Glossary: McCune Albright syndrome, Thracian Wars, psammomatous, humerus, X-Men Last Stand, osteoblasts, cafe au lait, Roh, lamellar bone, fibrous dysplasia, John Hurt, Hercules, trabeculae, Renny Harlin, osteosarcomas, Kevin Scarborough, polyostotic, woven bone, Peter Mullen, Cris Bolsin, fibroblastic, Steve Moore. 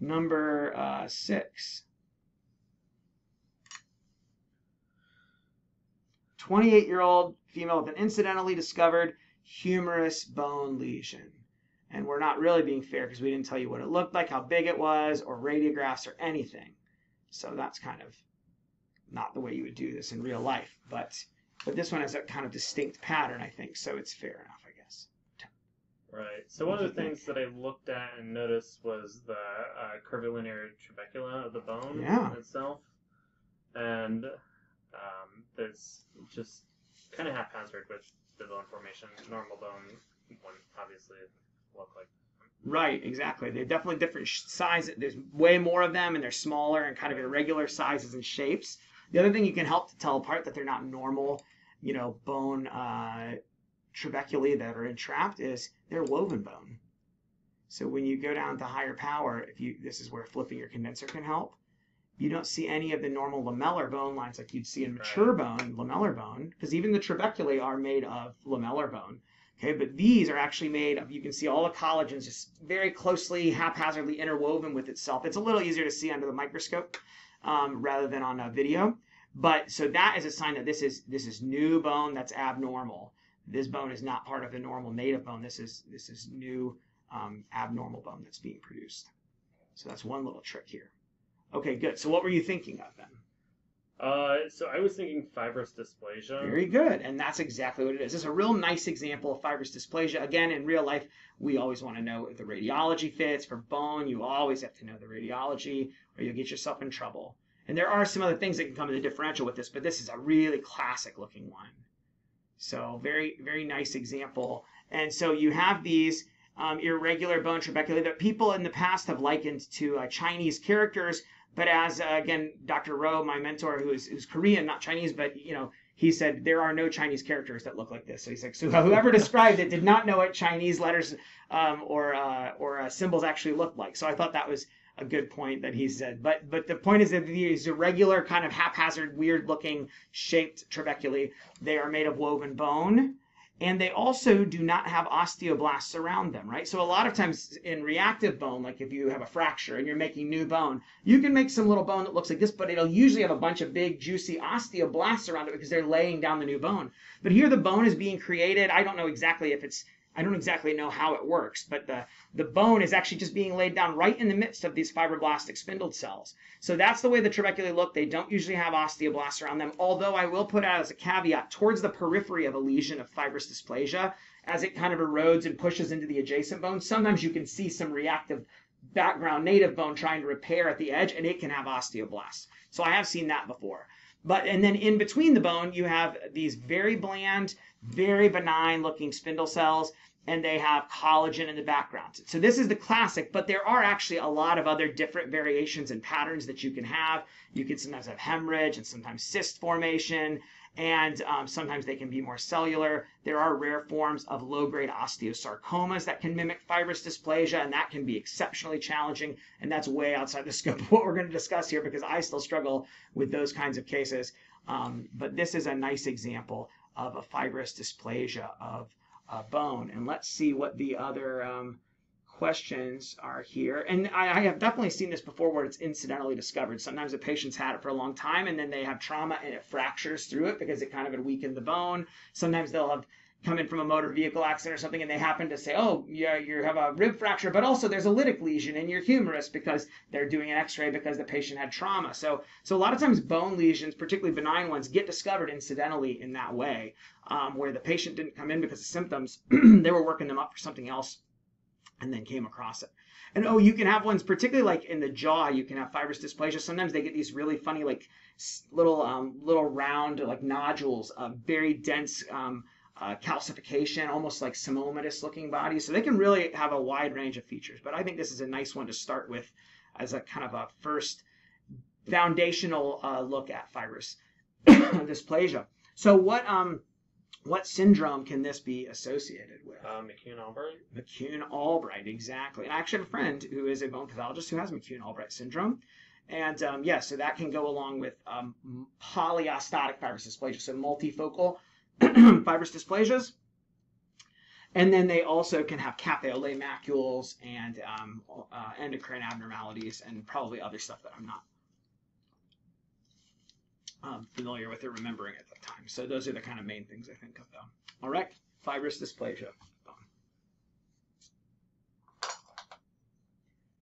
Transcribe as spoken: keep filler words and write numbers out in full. Number uh, six. twenty-eight-year-old female with an incidentally discovered humerus bone lesion. And we're not really being fair because we didn't tell you what it looked like, how big it was, or radiographs or anything. So that's kind of not the way you would do this in real life. But, but this one has a kind of distinct pattern, I think, so it's fair enough, I guess. Right. So one of the things that I looked at and noticed was the uh, curvilinear trabecula of the bone yeah. itself. And um, there's just kind of haphazard with the bone formation. Normal bone wouldn't obviously look like. Right, exactly. They're definitely different sizes. There's way more of them, and they're smaller and kind of irregular sizes and shapes. The other thing you can help to tell apart that they're not normal, you know, bone uh, trabeculae that are entrapped is they're woven bone. So when you go down to higher power, if you this is where flipping your condenser can help. You don't see any of the normal lamellar bone lines like you'd see in mature right. bone, lamellar bone, because even the trabeculae are made of lamellar bone. Okay, but these are actually made of, you can see all the collagens just very closely, haphazardly interwoven with itself. It's a little easier to see under the microscope um, rather than on a video. But so that is a sign that this is this is new bone that's abnormal. This bone is not part of the normal native bone. This is this is new um, abnormal bone that's being produced. So that's one little trick here. Okay, good. So what were you thinking of then? Uh, so I was thinking fibrous dysplasia. Very good. And that's exactly what it is. It's a real nice example of fibrous dysplasia. Again, in real life, we always want to know if the radiology fits. For bone, you always have to know the radiology or you'll get yourself in trouble. And there are some other things that can come in the differential with this, but this is a really classic looking one. So very, very nice example. And so you have these um, irregular bone trabeculae that people in the past have likened to uh, Chinese characters. But as, uh, again, Doctor Roh, my mentor, who is, who's Korean, not Chinese, but, you know, he said there are no Chinese characters that look like this. So he's like, so whoever described it did not know what Chinese letters um, or, uh, or uh, symbols actually look like. So I thought that was a good point that he said. But, but the point is that these irregular, kind of haphazard, weird-looking shaped trabeculae, they are made of woven bone. And they also do not have osteoblasts around them, right? So a lot of times in reactive bone, like if you have a fracture and you're making new bone, you can make some little bone that looks like this, but it'll usually have a bunch of big, juicy osteoblasts around it because they're laying down the new bone. But here the bone is being created. I don't know exactly if it's, I don't exactly know how it works, but the, the bone is actually just being laid down right in the midst of these fibroblastic spindled cells. So that's the way the trabeculae look. They don't usually have osteoblasts around them, although I will put out as a caveat, towards the periphery of a lesion of fibrous dysplasia, as it kind of erodes and pushes into the adjacent bone, sometimes you can see some reactive background native bone trying to repair at the edge, and it can have osteoblasts. So I have seen that before. But, and then in between the bone, you have these very bland, very benign looking spindle cells, and they have collagen in the background. So this is the classic, but there are actually a lot of other different variations and patterns that you can have. You can sometimes have hemorrhage and sometimes cyst formation, and um, sometimes they can be more cellular. There are rare forms of low-grade osteosarcomas that can mimic fibrous dysplasia, and that can be exceptionally challenging, and that's way outside the scope of what we're going to discuss here because I still struggle with those kinds of cases. Um, but this is a nice example of a fibrous dysplasia of Uh, bone. And let's see what the other um, questions are here. And I, I have definitely seen this before where it's incidentally discovered. Sometimes the patient's had it for a long time and then they have trauma and it fractures through it because it kind of had weakened the bone. Sometimes they'll have come in from a motor vehicle accident or something and they happen to say, oh, yeah, you have a rib fracture, but also there's a lytic lesion in your humerus because they're doing an x-ray because the patient had trauma. So, so a lot of times bone lesions, particularly benign ones, get discovered incidentally in that way. Um, where the patient didn't come in because of symptoms, they were working them up for something else and then came across it. And oh, you can have ones, particularly like in the jaw, you can have fibrous dysplasia. Sometimes they get these really funny, like little, um, little round, like nodules, uh, very dense um, uh, calcification, almost like psammomatous looking bodies. So they can really have a wide range of features. But I think this is a nice one to start with as a kind of a first foundational uh, look at fibrous dysplasia. So what... Um, What syndrome can this be associated with? Uh, McCune Albright. McCune Albright, exactly. And I actually have a friend who is a bone pathologist who has McCune Albright syndrome. And um, yeah, so that can go along with um, polyostotic fibrous dysplasia, so multifocal fibrous dysplasias. And then they also can have cafe au lait macules and um, uh, endocrine abnormalities and probably other stuff that I'm not um, familiar with or remembering at the time. So those are the kind of main things I think of, though. All right, fibrous dysplasia.